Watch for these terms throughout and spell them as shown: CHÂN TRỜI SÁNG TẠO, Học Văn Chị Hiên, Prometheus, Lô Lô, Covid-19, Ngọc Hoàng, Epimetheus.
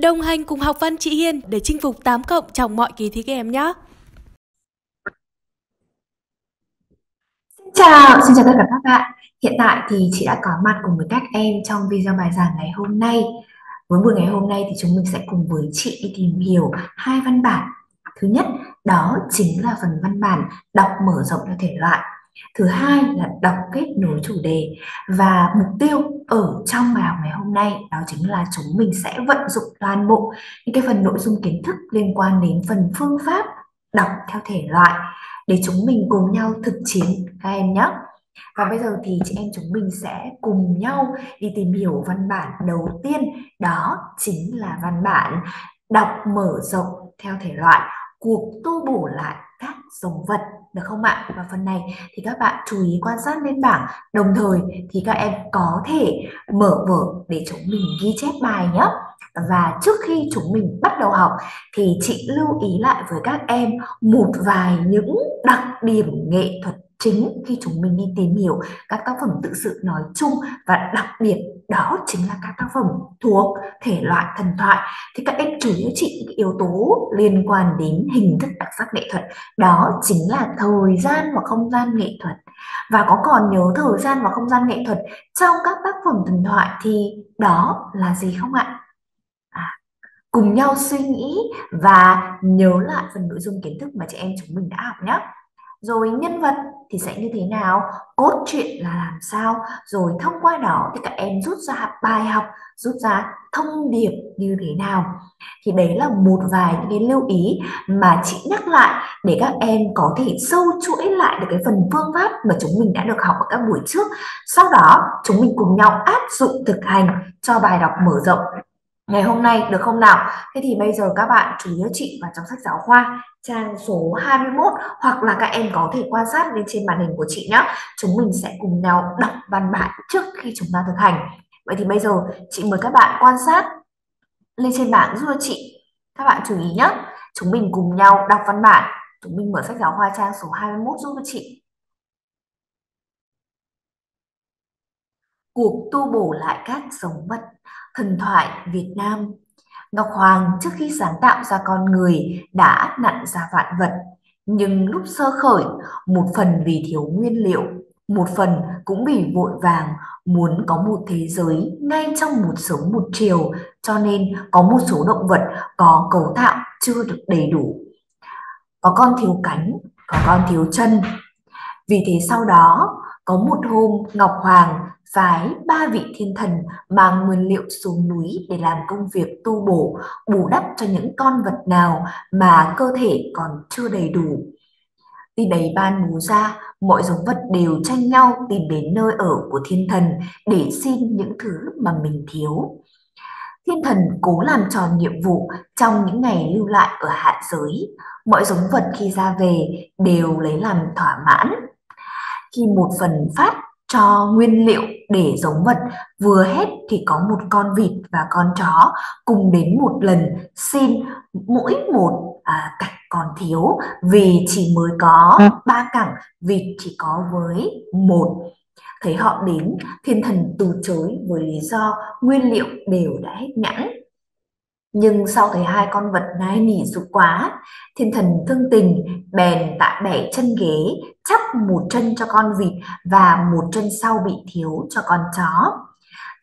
Đồng hành cùng Học Văn Chị Hiên để chinh phục 8+ trong mọi kỳ thi các em nhé. Xin chào tất cả các bạn. Hiện tại thì chị đã có mặt cùng với các em trong video bài giảng ngày hôm nay. Với buổi ngày hôm nay thì chúng mình sẽ cùng với chị đi tìm hiểu hai văn bản. Thứ nhất đó chính là phần văn bản đọc mở rộng theo thể loại. Thứ hai là đọc kết nối chủ đề. Và mục tiêu ở trong bài học ngày hôm nay đó chính là chúng mình sẽ vận dụng toàn bộ những cái phần nội dung kiến thức liên quan đến phần phương pháp đọc theo thể loại để chúng mình cùng nhau thực chiến các em nhé. Và bây giờ thì chị em chúng mình sẽ cùng nhau đi tìm hiểu văn bản đầu tiên, đó chính là văn bản đọc mở rộng theo thể loại cuộc tu bổ lại các dòng vật, được không ạ? Và phần này thì các bạn chú ý quan sát lên bảng, đồng thời thì các em có thể mở vở để chúng mình ghi chép bài nhé. Và trước khi chúng mình bắt đầu học thì chị lưu ý lại với các em một vài những đặc điểm nghệ thuật chính khi chúng mình đi tìm hiểu các tác phẩm tự sự nói chung, và đặc biệt đó chính là các tác phẩm thuộc thể loại thần thoại. Thì các em chú ý cho chị những yếu tố liên quan đến hình thức đặc sắc nghệ thuật, đó chính là thời gian và không gian nghệ thuật. Và có còn nhớ thời gian và không gian nghệ thuật trong các tác phẩm thần thoại thì đó là gì không ạ? Cùng nhau suy nghĩ và nhớ lại phần nội dung kiến thức mà chị em chúng mình đã học nhé. Rồi nhân vật thì sẽ như thế nào, cốt truyện là làm sao, rồi thông qua đó thì các em rút ra bài học, rút ra thông điệp như thế nào. Thì đấy là một vài những cái lưu ý mà chị nhắc lại để các em có thể sâu chuỗi lại được cái phần phương pháp mà chúng mình đã được học ở các buổi trước. Sau đó chúng mình cùng nhau áp dụng thực hành cho bài đọc mở rộng ngày hôm nay, được không nào? Thế thì bây giờ các bạn chú ý cho chị vào trong sách giáo khoa trang số 21, hoặc là các em có thể quan sát lên trên màn hình của chị nhé. Chúng mình sẽ cùng nhau đọc văn bản trước khi chúng ta thực hành. Vậy thì bây giờ chị mời các bạn quan sát lên trên bảng giúp chị. Các bạn chú ý nhé. Chúng mình cùng nhau đọc văn bản. Chúng mình mở sách giáo khoa trang số 21 giúp chị. Cuộc tu bổ lại các giống vật thần thoại Việt Nam. Ngọc Hoàng trước khi sáng tạo ra con người đã nặn ra vạn vật, nhưng lúc sơ khởi, một phần vì thiếu nguyên liệu, một phần cũng vì vội vàng muốn có một thế giới ngay trong một sớm một chiều, cho nên có một số động vật có cấu tạo chưa được đầy đủ. Có con thiếu cánh, có con thiếu chân. Vì thế sau đó, có một hôm Ngọc Hoàng phái 3 vị thiên thần mang nguyên liệu xuống núi để làm công việc tu bổ, bù đắp cho những con vật nào mà cơ thể còn chưa đầy đủ. Khi đấy ban bố ra, mọi giống vật đều tranh nhau tìm đến nơi ở của thiên thần để xin những thứ mà mình thiếu. Thiên thần cố làm tròn nhiệm vụ trong những ngày lưu lại ở hạ giới. Mọi giống vật khi ra về đều lấy làm thỏa mãn. Khi một phần phát cho nguyên liệu để giống vật vừa hết thì có một con vịt và con chó cùng đến một lần xin mỗi một cẳng còn thiếu, vì chỉ mới có 3 cẳng, vịt chỉ có với 1. Thấy họ đến, thiên thần từ chối với lý do nguyên liệu đều đã hết nhãn. Nhưng sau thấy hai con vật nài nỉ dục quá, thiên thần thương tình bèn tạ bẻ chân ghế, chắp một chân cho con vịt và một chân sau bị thiếu cho con chó.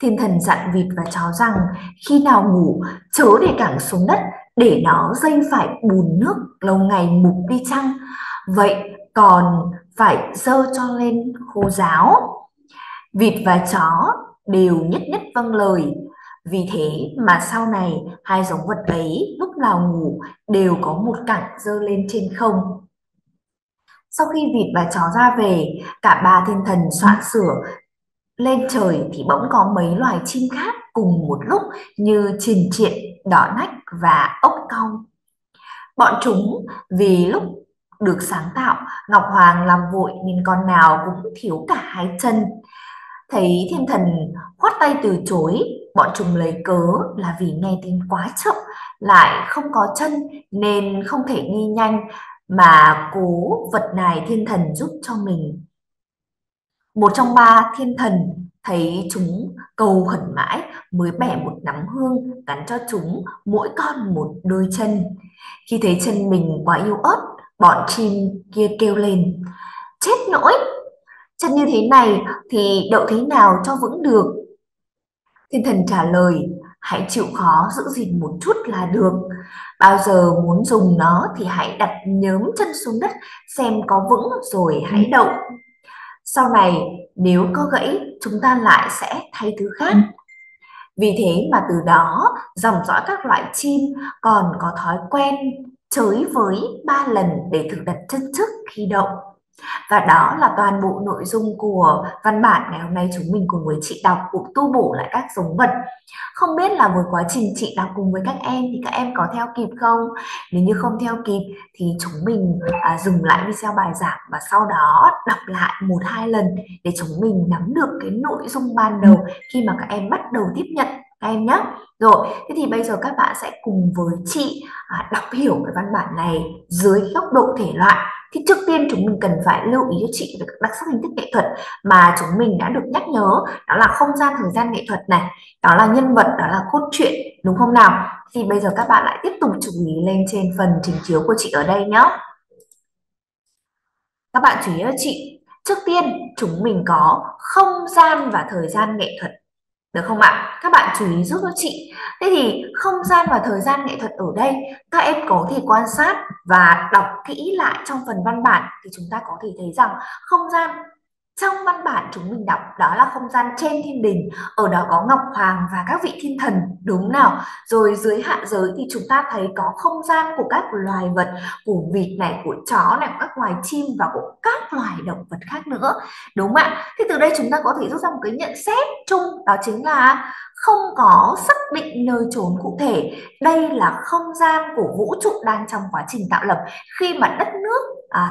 Thiên thần dặn vịt và chó rằng khi nào ngủ chớ để cẳng xuống đất, để nó dây phải bùn nước lâu ngày mục đi chăng, vậy còn phải dơ cho lên khô ráo. Vịt và chó đều nhất nhất vâng lời. Vì thế mà sau này hai giống vật ấy lúc nào ngủ đều có một cẳng dơ lên trên không. Sau khi vịt và chó ra về, cả 3 thiên thần soạn sửa lên trời thì bỗng có mấy loài chim khác cùng một lúc như chìm triện, đỏ nách và ốc cong. Bọn chúng vì lúc được sáng tạo, Ngọc Hoàng làm vội nên con nào cũng thiếu cả 2 chân. Thấy thiên thần khoát tay từ chối, bọn chúng lấy cớ là vì nghe tin quá chậm, lại không có chân nên không thể đi nhanh, mà cố vật này thiên thần giúp cho mình. Một trong 3 thiên thần thấy chúng cầu khẩn mãi mới bẻ một nắm hương gắn cho chúng mỗi con một đôi chân. Khi thấy chân mình quá yếu ớt, bọn chim kia kêu lên: chết nỗi! Chân như thế này thì đậu thế nào cho vững được? Thiên thần trả lời: hãy chịu khó giữ gìn một chút là được. Bao giờ muốn dùng nó thì hãy đặt nhớm chân xuống đất xem có vững rồi hãy đậu. Sau này nếu có gãy, chúng ta lại sẽ thay thứ khác. Vì thế mà từ đó dòng dõi các loại chim còn có thói quen chới với 3 lần để thử đặt chân trước khi đậu. Và đó là toàn bộ nội dung của văn bản ngày hôm nay chúng mình cùng với chị đọc cũng tu bổ lại các giống vật. Không biết là với quá trình chị đọc cùng với các em thì các em có theo kịp không? Nếu như không theo kịp thì chúng mình dừng lại video bài giảng và sau đó đọc lại 1-2 lần để chúng mình nắm được cái nội dung ban đầu khi mà các em bắt đầu tiếp nhận các em nhé. Rồi, thế thì bây giờ các bạn sẽ cùng với chị đọc hiểu cái văn bản này dưới góc độ thể loại. Thì trước tiên chúng mình cần phải lưu ý cho chị về các đặc sắc hình thức nghệ thuật mà chúng mình đã được nhắc nhớ, đó là không gian thời gian nghệ thuật này, đó là nhân vật, đó là cốt truyện, đúng không nào? Thì bây giờ các bạn lại tiếp tục chú ý lên trên phần trình chiếu của chị ở đây nhé. Các bạn chú ý cho chị, trước tiên chúng mình có không gian và thời gian nghệ thuật, được không ạ? Các bạn chú ý giúp cho chị. Thế thì không gian và thời gian nghệ thuật ở đây các em có thể quan sát và đọc kỹ lại trong phần văn bản thì chúng ta có thể thấy rằng không gian trong văn bản chúng mình đọc đó là không gian trên thiên đình, ở đó có Ngọc Hoàng và các vị thiên thần, đúng nào? Rồi dưới hạ giới thì chúng ta thấy có không gian của các loài vật, của vịt này, của chó này, của các loài chim và của các loài động vật khác nữa, đúng ạ? Thì từ đây chúng ta có thể rút ra một cái nhận xét chung, đó chính là không có xác định nơi trốn cụ thể. Đây là không gian của vũ trụ đang trong quá trình tạo lập, khi mà đất nước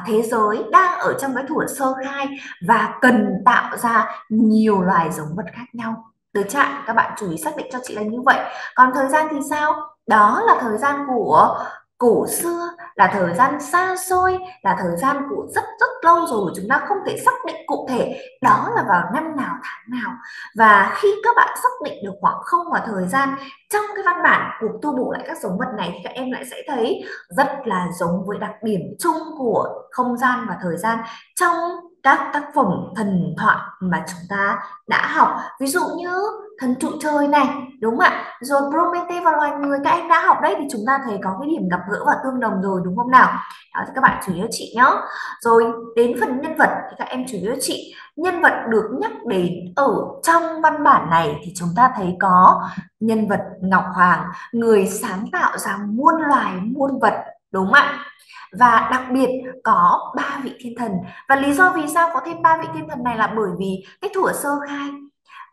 thế giới đang ở trong cái thuở sơ khai và cần tạo ra nhiều loài giống vật khác nhau. Được chưa? Các bạn chú ý xác định cho chị là như vậy. Còn thời gian thì sao? Đó là thời gian của cổ xưa, là thời gian xa xôi, là thời gian của rất rất lâu rồi, chúng ta không thể xác định cụ thể đó là vào năm nào tháng nào. Và khi các bạn xác định được khoảng không và thời gian trong cái văn bản của tu bổ lại các giống vật này thì các em lại sẽ thấy rất là giống với đặc điểm chung của không gian và thời gian trong các tác phẩm thần thoại mà chúng ta đã học, ví dụ như thần trụ trời này, đúng không ạ? Rồi Prometheus và loài người các em đã học đấy, thì chúng ta thấy có cái điểm gặp gỡ và tương đồng rồi, đúng không nào? Đó, thì các bạn chú ý cho chị nhé. Rồi đến phần nhân vật thì các em chú ý cho chị, nhân vật được nhắc đến ở trong văn bản này thì chúng ta thấy có nhân vật Ngọc Hoàng, người sáng tạo ra muôn loài muôn vật, đúng không ạ? Và đặc biệt có 3 vị thiên thần, và lý do vì sao có thêm 3 vị thiên thần này là bởi vì cái thuở sơ khai,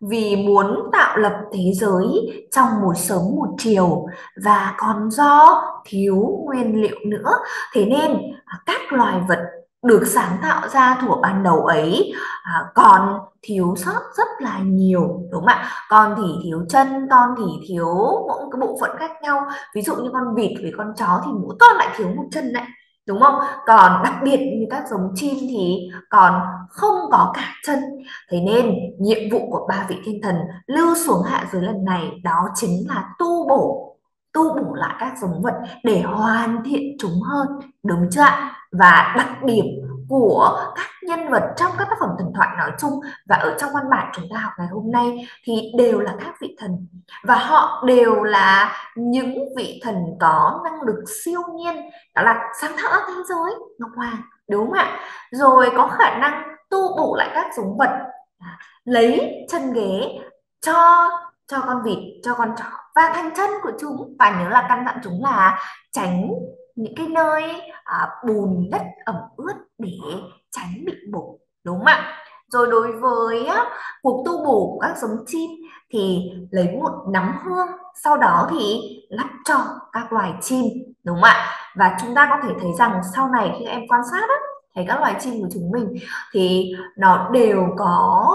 vì muốn tạo lập thế giới trong một sớm một chiều và còn do thiếu nguyên liệu nữa, thế nên các loài vật được sáng tạo ra thuở ban đầu ấy còn thiếu sót rất là nhiều, đúng không ạ? Con thì thiếu chân, con thì thiếu mỗi cái bộ phận khác nhau, ví dụ như con vịt với con chó thì mỗi con lại thiếu một chân này, đúng không? Còn đặc biệt như các giống chim thì còn không có cả chân. Thế nên nhiệm vụ của 3 vị thiên thần lưu xuống hạ giới lần này đó chính là tu bổ lại các giống vật để hoàn thiện chúng hơn, đúng chưa ạ? Và đặc điểm của các nhân vật trong các tác phẩm thần thoại nói chung và ở trong văn bản chúng ta học ngày hôm nay thì đều là các vị thần, và họ đều là những vị thần có năng lực siêu nhiên, đó là sáng tạo ra thế giới, Ngọc Hoàng, đúng không ạ? Rồi có khả năng tu bổ lại các giống vật, lấy chân ghế cho con vịt, cho con chó và thành chân của chúng, và nhớ là căn dặn chúng là tránh những cái nơi bùn đất ẩm ướt để tránh bị bổ, đúng không ạ? Rồi đối với cuộc tu bổ của các giống chim thì lấy một nắm hương, sau đó thì lắp cho các loài chim, đúng không ạ? Và chúng ta có thể thấy rằng sau này khi em quan sát thấy các loài chim của chúng mình thì nó đều có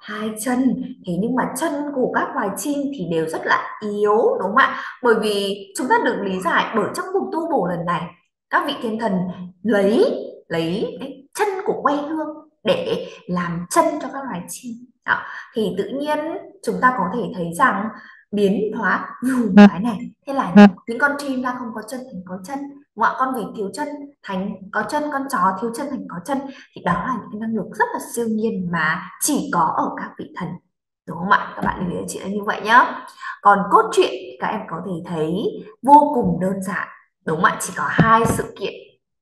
2 chân, thế nhưng mà chân của các loài chim thì đều rất là yếu, đúng không ạ? Bởi vì chúng ta được lý giải bởi trong cuộc tu bổ lần này các vị thiên thần lấy cái chân của quay hương để làm chân cho các loài chim. Đó. Thì tự nhiên chúng ta có thể thấy rằng biến hóa dù cái này, thế là những con chim ra không có chân thành có chân, mọi con vịt thiếu chân thành có chân, con chó thiếu chân thành có chân. Thì đó là những năng lực rất là siêu nhiên mà chỉ có ở các vị thần, đúng không ạ? Các bạn lưu ý chị như vậy nhá. Còn cốt truyện các em có thể thấy vô cùng đơn giản, đúng không ạ? Chỉ có hai sự kiện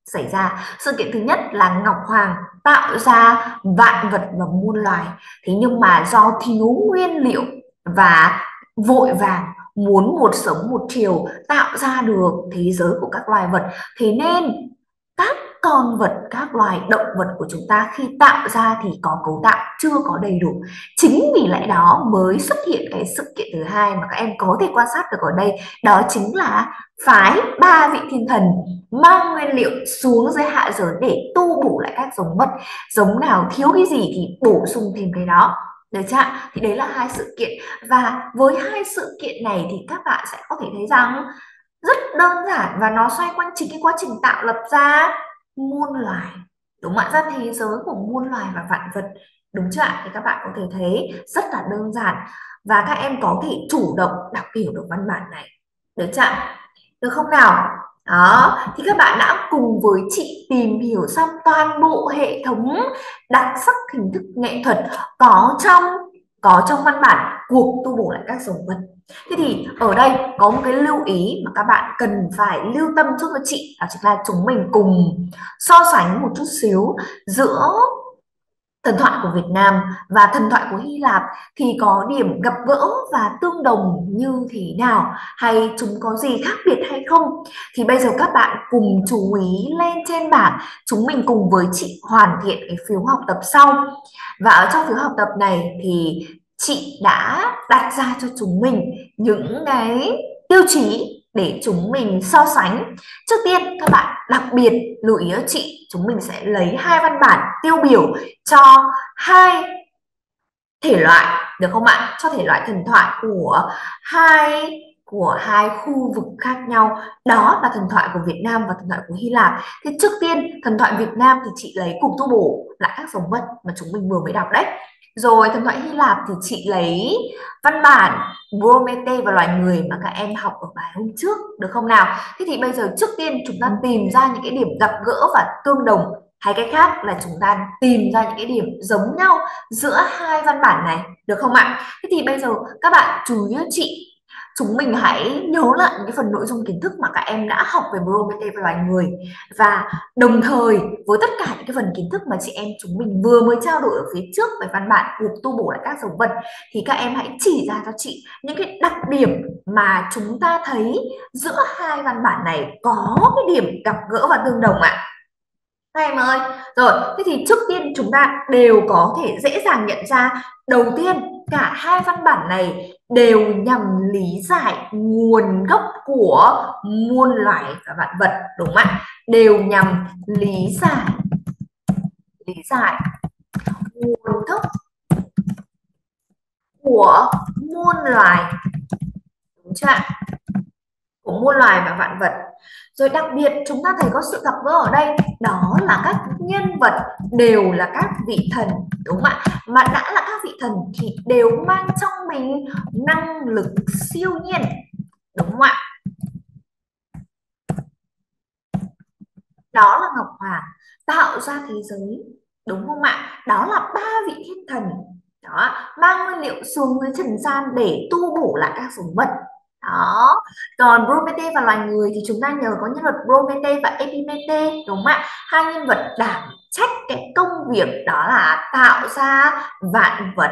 xảy ra. Sự kiện thứ nhất là Ngọc Hoàng tạo ra vạn vật và muôn loài, thế nhưng mà do thiếu nguyên liệu và vội vàng muốn một sớm một chiều tạo ra được thế giới của các loài vật, thế nên các con vật, các loài động vật của chúng ta khi tạo ra thì có cấu tạo chưa có đầy đủ. Chính vì lẽ đó mới xuất hiện cái sự kiện thứ hai mà các em có thể quan sát được ở đây, đó chính là phái ba vị thiên thần mang nguyên liệu xuống dưới hạ giới để tu bổ lại các giống vật, giống nào thiếu cái gì thì bổ sung thêm cái đó. Được chưa? Thì đấy là hai sự kiện, và với hai sự kiện này thì các bạn sẽ có thể thấy rằng rất đơn giản và nó xoay quanh chính cái quá trình tạo lập ra muôn loài, đúng không ạ? Ra thế giới của muôn loài và vạn vật, đúng chưa ạ? Thì các bạn có thể thấy rất là đơn giản và các em có thể chủ động đọc hiểu được văn bản này, được chưa ạ? Được không nào? Đó, thì các bạn đã cùng với chị tìm hiểu xong toàn bộ hệ thống đặc sắc hình thức nghệ thuật có trong văn bản cuộc tu bổ lại các giống vật. Thế thì ở đây có một cái lưu ý mà các bạn cần phải lưu tâm chút với chị, đó chính là chúng mình cùng so sánh một chút xíu giữa thần thoại của Việt Nam và thần thoại của Hy Lạp thì có điểm gặp gỡ và tương đồng như thế nào, hay chúng có gì khác biệt hay không. Thì bây giờ các bạn cùng chú ý lên trên bảng, chúng mình cùng với chị hoàn thiện cái phiếu học tập sau. Và ở trong phiếu học tập này thì chị đã đặt ra cho chúng mình những cái tiêu chí để chúng mình so sánh. Trước tiên các bạn đặc biệt lưu ý chị, chúng mình sẽ lấy hai văn bản tiêu biểu cho hai thể loại, được không ạ? Cho thể loại thần thoại của hai khu vực khác nhau, đó là thần thoại của Việt Nam và thần thoại của Hy Lạp. Thế trước tiên thần thoại Việt Nam thì chị lấy cuộc tu bổ lại các giống vật mà chúng mình vừa mới đọc đấy. Rồi thần thoại Hy Lạp thì chị lấy văn bản Prometheus và loài người mà các em học ở bài hôm trước, được không nào? Thế thì bây giờ trước tiên chúng ta tìm ra những cái điểm gặp gỡ và tương đồng, hay cái khác là chúng ta tìm ra những cái điểm giống nhau giữa hai văn bản này, được không ạ? Thế thì bây giờ các bạn chú ý chị, chúng mình hãy nhớ lại những phần nội dung kiến thức mà các em đã học về Prometheus và loài người, và đồng thời với tất cả những cái phần kiến thức mà chị em chúng mình vừa mới trao đổi ở phía trước về văn bản cuộc tu bổ lại các giống vật, thì các em hãy chỉ ra cho chị những cái đặc điểm mà chúng ta thấy giữa hai văn bản này có cái điểm gặp gỡ và tương đồng ạ. Các em ơi, rồi, thế thì trước tiên chúng ta đều có thể dễ dàng nhận ra, đầu tiên cả hai văn bản này đều nhằm lý giải nguồn gốc của muôn loài và vạn vật, đúng không ạ? Đều nhằm lý giải nguồn gốc của muôn loài, đúng chưa ạ? Của muôn loài và vạn vật. Rồi đặc biệt chúng ta thấy có sự gặp gỡ ở đây, đó là các nhân vật đều là các vị thần, đúng không ạ? Mà đã là các vị thần thì đều mang trong mình năng lực siêu nhiên, đúng không ạ? Đó là Ngọc Hoàng tạo ra thế giới, đúng không ạ? Đó là ba vị thiên thần đó, mang nguyên liệu xuống dưới trần gian để tu bổ lại các giống vật. Đó. Còn Prometheus và loài người thì chúng ta nhờ có nhân vật Prometheus và Epimetheus, đúng không ạ? Hai nhân vật đảm trách cái công việc đó là tạo ra vạn vật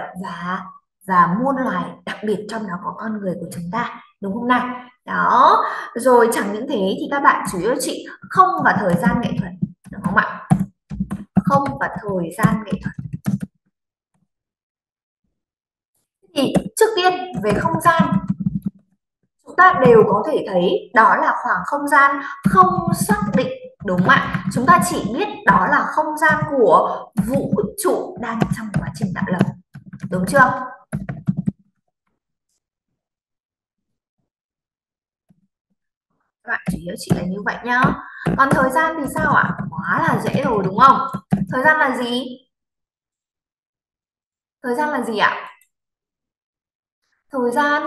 và muôn loài, đặc biệt trong đó có con người của chúng ta, đúng không nào? Đó. Rồi chẳng những thế thì các bạn chú ý chị, không và thời gian nghệ thuật, đúng không ạ? Không và thời gian nghệ thuật. Thì trước tiên về không gian, chúng ta đều có thể thấy đó là khoảng không gian không xác định, đúng không ạ? Chúng ta chỉ biết đó là không gian của vũ trụ đang trong quá trình tạo lập, đúng chưa? Các bạn chỉ nhớ chị là như vậy nhá. Còn thời gian thì sao ạ? Quá là dễ rồi, đúng không? Thời gian là gì? Thời gian là gì ạ? Thời gian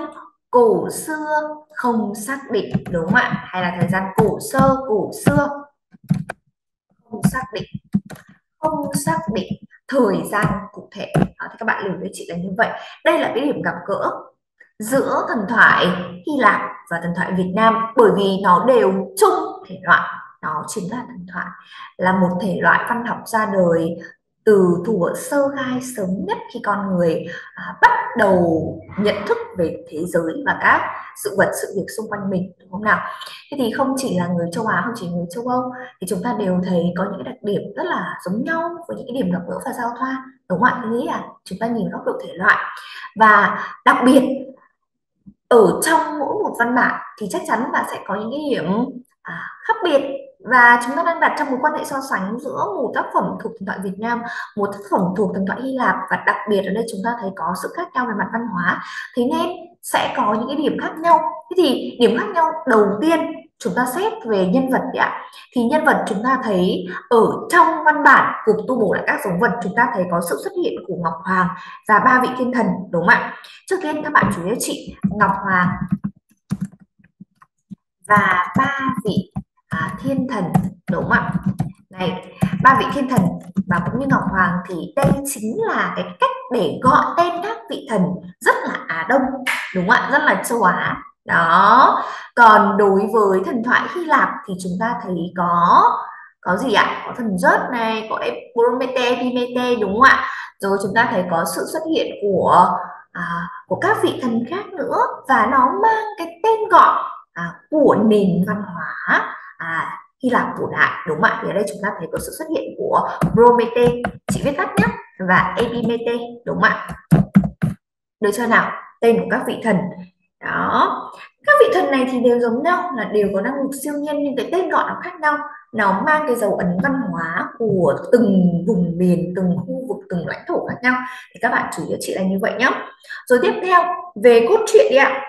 cổ xưa không xác định, đúng không ạ? Hay là thời gian cổ sơ, cổ xưa không xác định, không xác định thời gian cụ thể. Đó, thì các bạn lưu với chị là như vậy. Đây là cái điểm gặp gỡ giữa thần thoại Hy Lạp và thần thoại Việt Nam, bởi vì nó đều chung thể loại, đó chính là thần thoại là một thể loại văn học ra đời từ thuở sơ khai sớm nhất, khi con người bắt đầu nhận thức về thế giới và các sự vật, sự việc xung quanh mình, đúng không nào? Thế thì không chỉ là người châu Á, không chỉ người châu Âu, thì chúng ta đều thấy có những đặc điểm rất là giống nhau với những điểm gặp gỡ và giao thoa, đúng không ạ? Thế là chúng ta nhìn góc độ thể loại, và đặc biệt ở trong mỗi một văn bản thì chắc chắn là sẽ có những cái điểm khác biệt, và chúng ta đang đặt trong mối quan hệ so sánh giữa một tác phẩm thuộc thần thoại Việt Nam, một tác phẩm thuộc thần thoại Hy Lạp, và đặc biệt ở đây chúng ta thấy có sự khác nhau về mặt văn hóa, thế nên sẽ có những cái điểm khác nhau. Thế thì điểm khác nhau đầu tiên chúng ta xét về nhân vật đấy ạ. Thì nhân vật chúng ta thấy ở trong văn bản cuộc tu bổ lại các giống vật, chúng ta thấy có sự xuất hiện của Ngọc Hoàng và ba vị thiên thần, đúng không ạ? Trước tiên các bạn chú ý chị, Ngọc Hoàng và ba vị thiên thần, đúng không ạ? Này, ba vị thiên thần và cũng như Ngọc Hoàng thì đây chính là cái cách để gọi tên các vị thần rất là Á Đông, đúng không ạ? Rất là châu Á. Đó. Còn đối với thần thoại Hy Lạp thì chúng ta thấy có gì ạ? Có thần rớt này, có Prometheus, Epimetheus, đúng không ạ? Rồi chúng ta thấy có sự xuất hiện của các vị thần khác nữa, và nó mang cái tên gọi của nền văn hóa Hy Lạp cổ đại, đúng không ạ? Thì ở đây chúng ta thấy có sự xuất hiện của Prometheus, chị viết tắt nhé, và Epimetheus, đúng không ạ? Được chưa nào? Tên của các vị thần. Đó, các vị thần này thì đều giống nhau, là đều có năng lực siêu nhiên, nhưng cái tên gọi nó khác nhau, nó mang cái dấu ấn văn hóa của từng vùng miền, từng khu vực, từng lãnh thổ khác nhau. Thì các bạn chú ý chị là như vậy nhé. Rồi tiếp theo về cốt truyện đi ạ.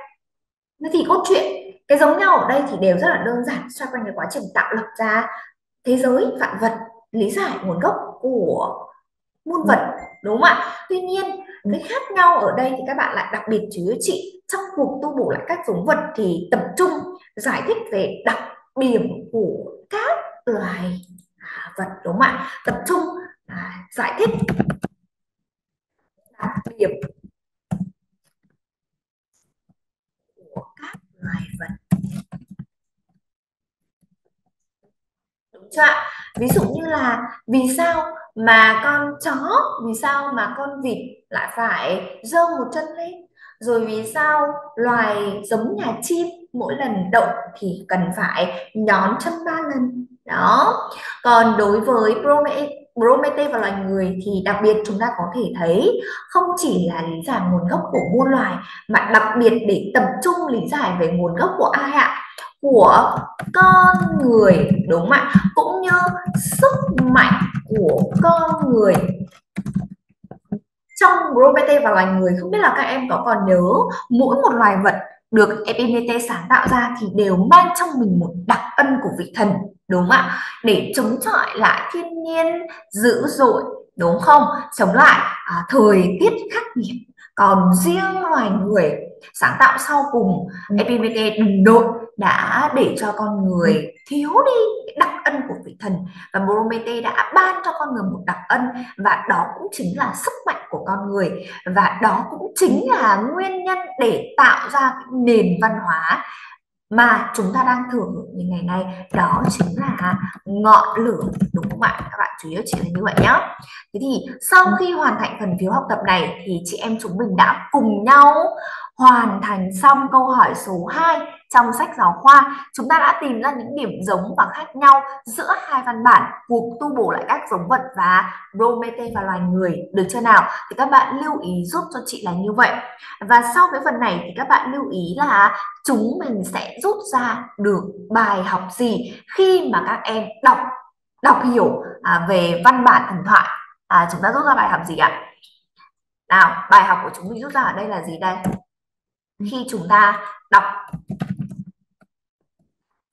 Thế thì cốt truyện cái giống nhau ở đây thì đều rất là đơn giản, xoay quanh cái quá trình tạo lập ra thế giới vạn vật, lý giải nguồn gốc của muôn vật, đúng không ạ? Tuy nhiên cái khác nhau ở đây thì các bạn lại đặc biệt chú ý chị, trong cuộc tu bổ lại các giống vật thì tập trung giải thích về đặc điểm của các loài vật, đúng không ạ? Tập trung giải thích đặc điểm của các loài vật, đúng chưa ạ? Ví dụ như là vì sao mà con chó, vì sao mà con vịt lại phải giơ một chân lên, rồi vì sao loài giống nhà chim mỗi lần động thì cần phải nhón chân 3 lần. Đó, còn đối với Prometheus và loài người thì đặc biệt chúng ta có thể thấy không chỉ là lý giải nguồn gốc của muôn loài, mà đặc biệt để tập trung lý giải về nguồn gốc của ai ạ? Của con người, đúng không ạ? Cũng như sức mạnh của con người. Trong Prometheus và loài người, không biết là các em có còn nhớ, mỗi một loài vật được Epimetheus sáng tạo ra thì đều mang trong mình một đặc ân của vị thần, đúng không ạ? Để chống chọi lại thiên nhiên dữ dội, đúng không? Chống lại thời tiết khắc nghiệt. Còn riêng loài người sáng tạo sau cùng, Epimetheus đồng đội đã để cho con người thiếu đi đặc ân của vị thần, và Prometheus đã ban cho con người một đặc ân, và đó cũng chính là sức mạnh của con người, và đó cũng chính là nguyên nhân để tạo ra nền văn hóa mà chúng ta đang thừa hưởng như ngày nay, đó chính là ngọn lửa, đúng không ạ? Các bạn chú ý chị là như vậy nhé. Thế thì sau khi hoàn thành phần phiếu học tập này thì chị em chúng mình đã cùng nhau hoàn thành xong câu hỏi số 2 trong sách giáo khoa. Chúng ta đã tìm ra những điểm giống và khác nhau giữa hai văn bản cuộc tu bổ lại các giống vật và Prometheus và loài người, được chưa nào? Thì các bạn lưu ý giúp cho chị là như vậy. Và sau cái phần này thì các bạn lưu ý là chúng mình sẽ rút ra được bài học gì khi mà các em đọc hiểu về văn bản thần thoại. Chúng ta rút ra bài học gì ạ? Nào, bài học của chúng mình rút ra ở đây là gì đây? Khi chúng ta đọc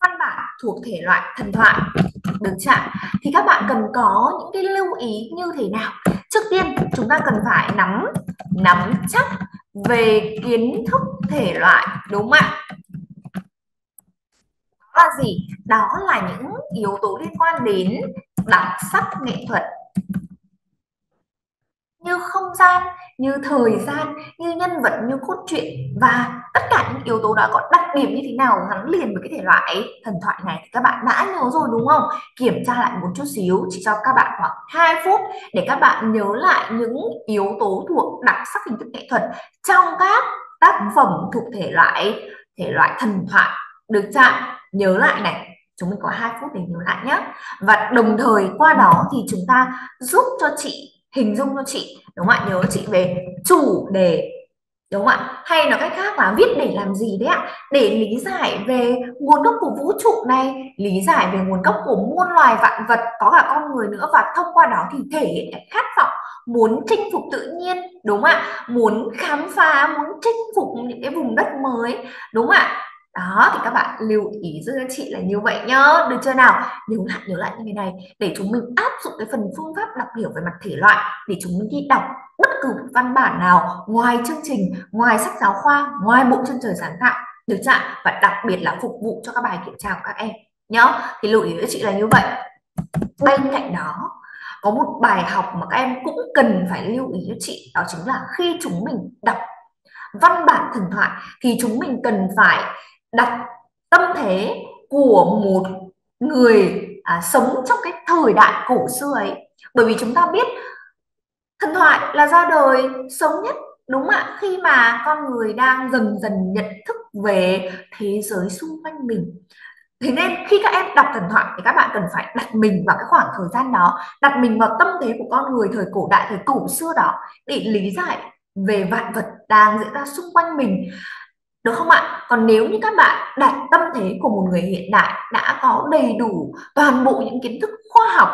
văn bản thuộc thể loại thần thoại, được chưa? Thì các bạn cần có những cái lưu ý như thế nào? Trước tiên, chúng ta cần phải nắm nắm chắc về kiến thức thể loại, đúng không ạ? Đó là gì? Đó là những yếu tố liên quan đến đặc sắc nghệ thuật, như không gian, như thời gian, như nhân vật, như cốt truyện, và tất cả những yếu tố đó có đặc điểm như thế nào gắn liền với cái thể loại thần thoại này thì các bạn đã nhớ rồi đúng không? Kiểm tra lại một chút xíu, chỉ cho các bạn khoảng 2 phút để các bạn nhớ lại những yếu tố thuộc đặc sắc hình thức nghệ thuật trong các tác phẩm thuộc thể loại thần thoại, được chưa? Nhớ lại này. Chúng mình có 2 phút để nhớ lại nhé. Và đồng thời qua đó thì chúng ta giúp cho chị hình dung cho chị, đúng không ạ? Nhớ chị về chủ đề, đúng không ạ? Hay nói cách khác là viết để làm gì đấy ạ? Để lý giải về nguồn gốc của vũ trụ này, lý giải về nguồn gốc của muôn loài vạn vật, có cả con người nữa, và thông qua đó thì thể hiện cái khát vọng muốn chinh phục tự nhiên, đúng không ạ? Muốn khám phá, muốn chinh phục những cái vùng đất mới, đúng không ạ? Đó thì các bạn lưu ý giúp chị là như vậy nhá, được chưa nào? Nhớ lại như thế này để chúng mình áp dụng cái phần phương pháp đọc hiểu về mặt thể loại, để chúng mình đi đọc bất cứ văn bản nào ngoài chương trình, ngoài sách giáo khoa, ngoài bộ Chân Trời Sáng Tạo, được chưa? Và đặc biệt là phục vụ cho các bài kiểm tra của các em nhá. Thì lưu ý với chị là như vậy. Bên cạnh đó có một bài học mà các em cũng cần phải lưu ý cho chị, đó chính là khi chúng mình đọc văn bản thần thoại thì chúng mình cần phải đặt tâm thế của một người sống trong cái thời đại cổ xưa ấy. Bởi vì chúng ta biết thần thoại là ra đời sớm nhất, đúng không ạ? Khi mà con người đang dần dần nhận thức về thế giới xung quanh mình. Thế nên khi các em đọc thần thoại thì các bạn cần phải đặt mình vào cái khoảng thời gian đó, đặt mình vào tâm thế của con người thời cổ đại, thời cổ xưa đó, để lý giải về vạn vật đang diễn ra xung quanh mình, được không ạ? Còn nếu như các bạn đặt tâm thế của một người hiện đại đã có đầy đủ toàn bộ những kiến thức khoa học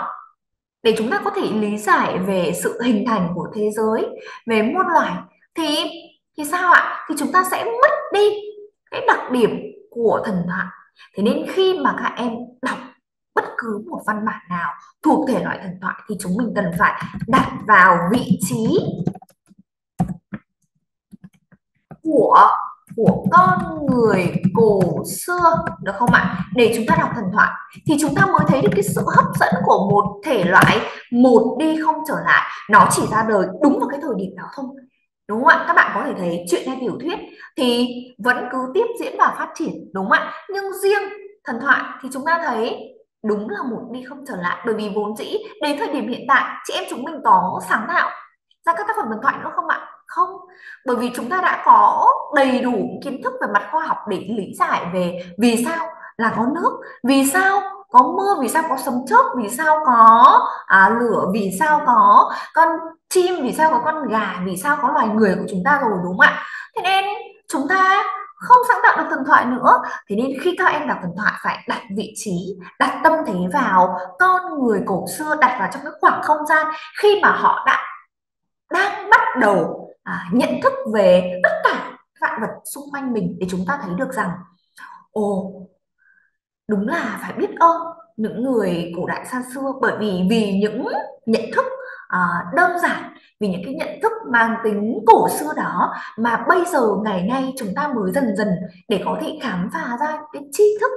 để chúng ta có thể lý giải về sự hình thành của thế giới, về muôn loài, thì sao ạ? Thì chúng ta sẽ mất đi cái đặc điểm của thần thoại. Thế nên khi mà các em đọc bất cứ một văn bản nào thuộc thể loại thần thoại thì chúng mình cần phải đặt vào vị trí của con người cổ xưa, được không ạ? Để chúng ta đọc thần thoại thì chúng ta mới thấy được cái sự hấp dẫn của một thể loại một đi không trở lại. Nó chỉ ra đời đúng vào cái thời điểm đó thôi, đúng không ạ? Các bạn có thể thấy chuyện hay tiểu thuyết thì vẫn cứ tiếp diễn và phát triển, đúng không ạ? Nhưng riêng thần thoại thì chúng ta thấy đúng là một đi không trở lại, bởi vì vốn dĩ đến thời điểm hiện tại chị em chúng mình có sáng tạo ra các tác phẩm thần thoại nữa không ạ? Không, bởi vì chúng ta đã có đầy đủ kiến thức về mặt khoa học để lý giải về vì sao là có nước, vì sao có mưa, vì sao có sấm chớp, vì sao có lửa, vì sao có con chim, vì sao có con gà, vì sao có loài người của chúng ta rồi, đúng không ạ? Thế nên chúng ta không sáng tạo được thần thoại nữa. Thế nên khi các em đọc thần thoại phải đặt vị trí, đặt tâm thế vào con người cổ xưa, đặt vào trong cái khoảng không gian khi mà họ đang bắt đầu nhận thức về tất cả vạn vật xung quanh mình, để chúng ta thấy được rằng ồ, đúng là phải biết ơn những người cổ đại xa xưa, bởi vì những nhận thức đơn giản, vì những cái nhận thức mang tính cổ xưa đó mà bây giờ ngày nay chúng ta mới dần dần để có thể khám phá ra cái tri thức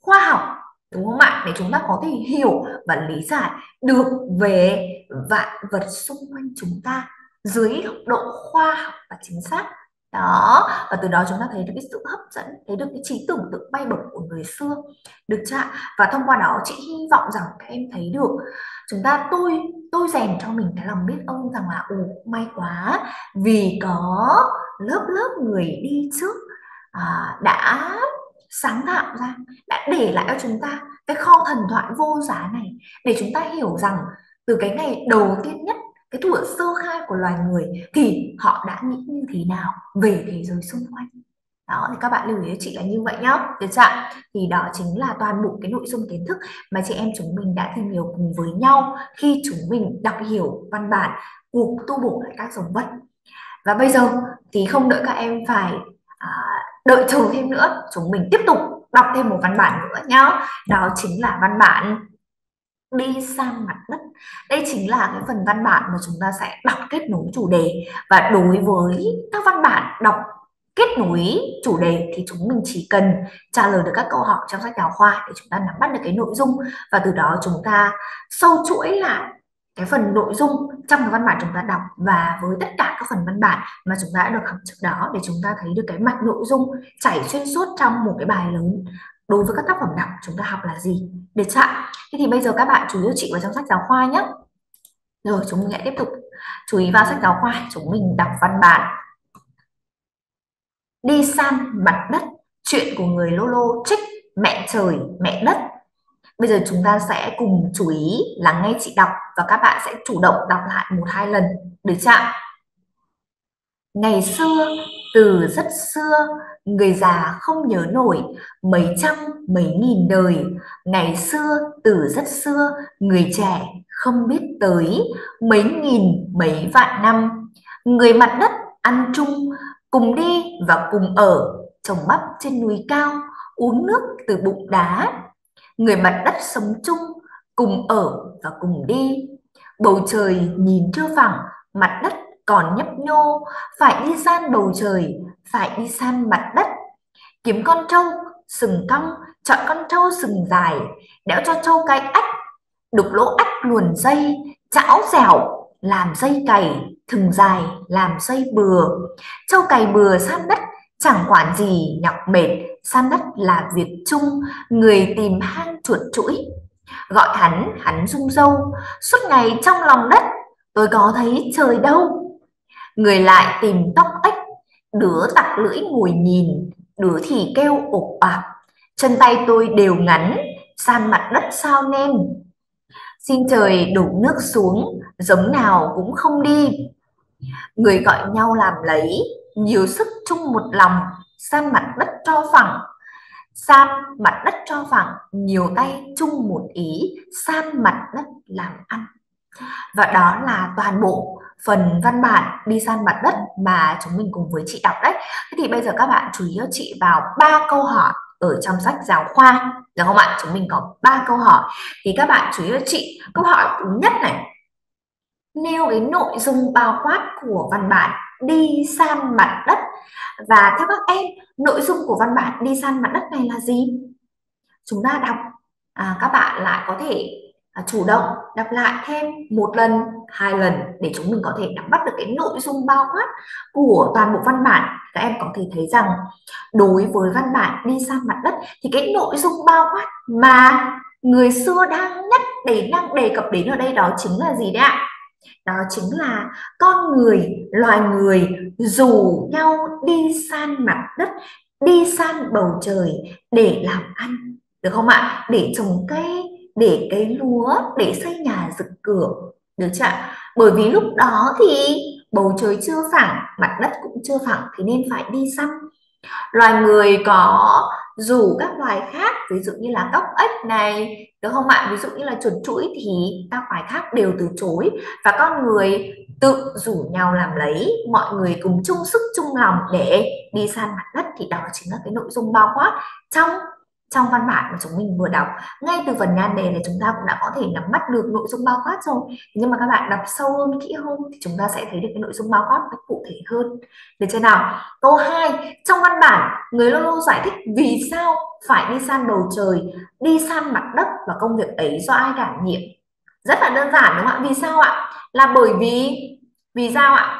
khoa học, đúng không ạ? Để chúng ta có thể hiểu và lý giải được về vạn vật xung quanh chúng ta dưới góc độ khoa học và chính xác đó, và từ đó chúng ta thấy được cái sự hấp dẫn, thấy được cái trí tưởng tượng bay bổng của người xưa, được chưa? Và thông qua đó chị hy vọng rằng các em thấy được chúng ta tôi rèn cho mình cái lòng biết ơn, rằng là may quá vì có lớp người đi trước đã sáng tạo ra, đã để lại cho chúng ta cái kho thần thoại vô giá này, để chúng ta hiểu rằng từ cái ngày đầu tiên nhất, cái thuở sơ khai của loài người thì họ đã nghĩ như thế nào về thế giới xung quanh. Đó thì các bạn lưu ý cho chị là như vậy nhá, được chưa? Thì đó chính là toàn bộ cái nội dung kiến thức mà chị em chúng mình đã tìm hiểu cùng với nhau khi chúng mình đọc hiểu văn bản cuộc tu bổ lại các dòng vật. Và bây giờ thì không đợi các em phải đợi chờ thêm nữa, chúng mình tiếp tục đọc thêm một văn bản nữa nhá. Đó chính là văn bản đi sang mặt đất. Đây chính là cái phần văn bản mà chúng ta sẽ đọc kết nối chủ đề. Và đối với các văn bản đọc kết nối chủ đề thì chúng mình chỉ cần trả lời được các câu hỏi trong sách giáo khoa để chúng ta nắm bắt được cái nội dung, và từ đó chúng ta sâu chuỗi lại cái phần nội dung trong cái văn bản chúng ta đọc và với tất cả các phần văn bản mà chúng ta đã được học trước đó, để chúng ta thấy được cái mạch nội dung chảy xuyên suốt trong một cái bài lớn. Đối với các tác phẩm đọc chúng ta học là gì? Được chưa? Thế thì bây giờ các bạn chú ý chị vào trong sách giáo khoa nhé. Rồi chúng mình lại tiếp tục chú ý vào sách giáo khoa, chúng mình đọc văn bản Đi Sang Mặt Đất, chuyện của người Lô Lô trích Mẹ Trời Mẹ Đất. Bây giờ chúng ta sẽ cùng chú ý lắng nghe chị đọc và các bạn sẽ chủ động đọc lại 1-2 lần, được chưa? Ngày xưa, từ rất xưa, người già không nhớ nổi, mấy trăm mấy nghìn đời. Ngày xưa, từ rất xưa, người trẻ không biết tới, mấy nghìn mấy vạn năm. Người mặt đất ăn chung, cùng đi và cùng ở, trồng bắp trên núi cao, uống nước từ bụng đá. Người mặt đất sống chung, cùng ở và cùng đi. Bầu trời nhìn chưa phẳng, mặt đất còn nhấp nhô, phải đi san bầu trời, phải đi san mặt đất. Kiếm con trâu sừng cong, chọn con trâu sừng dài, đẽo cho trâu cái ách, đục lỗ ách luồn dây, chảo dẻo làm dây cày, thừng dài làm dây bừa. Trâu cày bừa san đất chẳng quản gì nhọc mệt, san đất là việc chung, người tìm hang chuột chuỗi. Gọi hắn rung râu, suốt ngày trong lòng đất, tôi có thấy trời đâu. Người lại tìm tóc ếch, đứa tặc lưỡi ngồi nhìn, đứa thì kêu ộp ạp, chân tay tôi đều ngắn, san mặt đất sao nên. Xin trời đổ nước xuống, giống nào cũng không đi. Người gọi nhau làm lấy, nhiều sức chung một lòng, san mặt đất cho phẳng. San mặt đất cho phẳng, nhiều tay chung một ý, san mặt đất làm ăn. Và đó là toàn bộ phần văn bản Đi San Mặt Đất mà chúng mình cùng với chị đọc đấy. Thế thì bây giờ các bạn chú ý cho chị vào 3 câu hỏi ở trong sách giáo khoa, được không ạ? Chúng mình có 3 câu hỏi thì các bạn chú ý cho chị. Câu hỏi thứ nhất này, nêu cái nội dung bao quát của văn bản Đi San Mặt Đất. Và theo các em, nội dung của văn bản Đi San Mặt Đất này là gì? Chúng ta đọc, các bạn lại có thể chủ động đọc lại thêm 1 lần, 2 lần để chúng mình có thể nắm bắt được cái nội dung bao quát của toàn bộ văn bản. Các em có thể thấy rằng đối với văn bản Đi Sang Mặt Đất thì cái nội dung bao quát mà người xưa đang đề cập đến ở đây đó chính là gì đấy ạ? Đó chính là con người, loài người rủ nhau đi san mặt đất, đi san bầu trời để làm ăn, được không ạ? Để trồng cây, để cấy lúa, để xây nhà dựng cửa, được chưa? Bởi vì lúc đó thì bầu trời chưa phẳng, mặt đất cũng chưa phẳng, thế nên phải đi săn. Loài người có rủ các loài khác, ví dụ như là cóc ếch này, được không ạ? Ví dụ như là chuột chũi thì các loài khác đều từ chối, và con người tự rủ nhau làm lấy, mọi người cùng chung sức chung lòng để đi san mặt đất. Thì đó chính là cái nội dung bao quát trong văn bản mà chúng mình vừa đọc. Ngay từ phần nhan đề này chúng ta cũng đã có thể nắm bắt được nội dung bao quát rồi, nhưng mà các bạn đọc sâu hơn, kỹ hơn thì chúng ta sẽ thấy được cái nội dung bao quát một cách cụ thể hơn, được chưa nào? Câu 2, trong văn bản người Lô Lô giải thích vì sao phải đi san bầu trời, đi san mặt đất và công việc ấy do ai đảm nhiệm. Rất là đơn giản, đúng không ạ? Vì sao ạ? Là bởi vì sao ạ?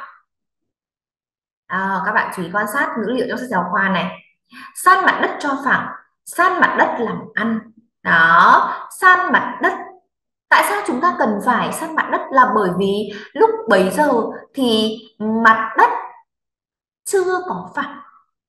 Các bạn chú ý quan sát ngữ liệu trong sách giáo khoa này. San mặt đất cho phẳng, san mặt đất làm ăn. Đó, san mặt đất. Tại sao chúng ta cần phải san mặt đất? Là bởi vì lúc bấy giờ thì mặt đất chưa có phẳng.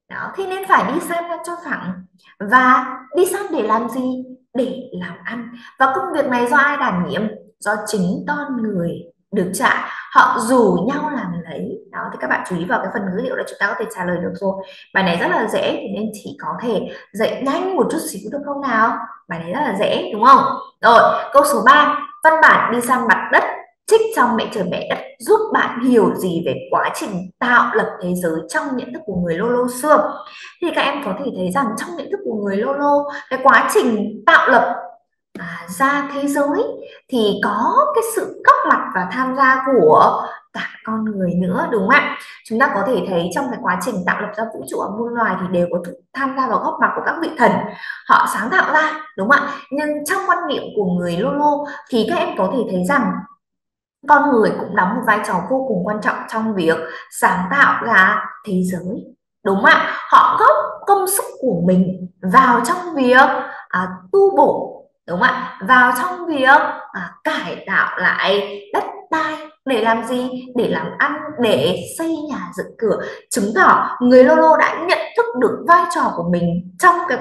Đó, thế nên phải đi san cho phẳng. Và đi san để làm gì? Để làm ăn. Và công việc này do ai đảm nhiệm? Do chính con người, được chưa? Họ rủ nhau làm lấy. Đó, thì các bạn chú ý vào cái phần ngữ liệu là chúng ta có thể trả lời được rồi. Bài này rất là dễ, thì nên chị có thể dạy nhanh một chút xíu được không nào? Bài này rất là dễ, đúng không? Rồi, câu số 3, văn bản Đi Sang Mặt Đất trích trong Mẹ Trời Mẹ Đất giúp bạn hiểu gì về quá trình tạo lập thế giới trong nhận thức của người Lô Lô xưa? Thì các em có thể thấy rằng trong nhận thức của người Lô Lô, cái quá trình tạo lập ra thế giới thì có cái sự góp mặt và tham gia của cả con người nữa, đúng không ạ? Chúng ta có thể thấy trong cái quá trình tạo lập ra vũ trụ ở muôn loài thì đều có tham gia vào góp mặt của các vị thần, họ sáng tạo ra, đúng không ạ? Nhưng trong quan niệm của người Lô Lô thì các em có thể thấy rằng con người cũng đóng một vai trò vô cùng quan trọng trong việc sáng tạo ra thế giới, đúng không ạ? Họ góp công sức của mình vào trong việc tu bổ, đúng không ạ? Vào trong việc cải tạo lại đất đai để làm gì? Để làm ăn, để xây nhà dựng cửa. Chứng tỏ người Lô Lô đã nhận thức được vai trò của mình trong cái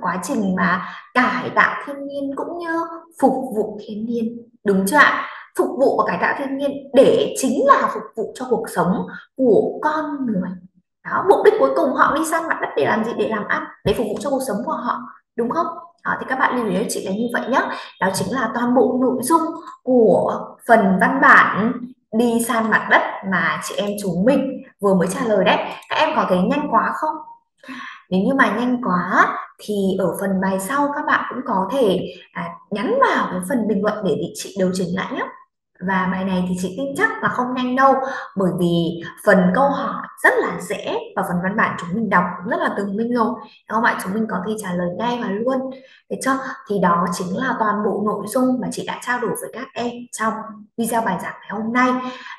quá trình mà cải tạo thiên nhiên cũng như phục vụ thiên nhiên, đúng chưa ạ? Phục vụ và cải tạo thiên nhiên để chính là phục vụ cho cuộc sống của con người. Đó, mục đích cuối cùng họ đi săn mặt đất để làm gì? Để làm ăn, để phục vụ cho cuộc sống của họ, đúng không? Đó, thì các bạn lưu ý chị là như vậy nhé. Đó chính là toàn bộ nội dung của phần văn bản đi săn mặt đất mà chị em chúng mình vừa mới trả lời đấy. Các em có thấy nhanh quá không? Nếu như mà nhanh quá thì ở phần bài sau các bạn cũng có thể nhắn vào cái phần bình luận để chị điều chỉnh lại nhé. Và bài này thì chị tin chắc là không nhanh đâu, bởi vì phần câu hỏi rất là dễ và phần văn bản chúng mình đọc cũng rất là tường minh rồi. Các bạn chúng mình có thể trả lời ngay và luôn, được chưa? Thì đó chính là toàn bộ nội dung mà chị đã trao đổi với các em trong video bài giảng ngày hôm nay.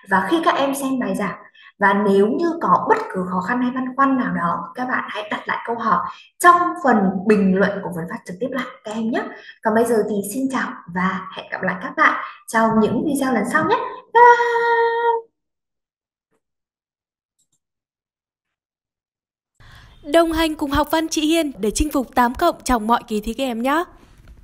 Và khi các em xem bài giảng và nếu như có bất cứ khó khăn hay băn khoăn nào đó, các bạn hãy đặt lại câu hỏi trong phần bình luận của phần phát trực tiếp lại các em nhé. Còn bây giờ thì xin chào và hẹn gặp lại các bạn trong những video lần sau nhé. Bye bye. Đồng hành cùng Học Văn Chị Hiên để chinh phục 8+ trong mọi kỳ thi các em nhé.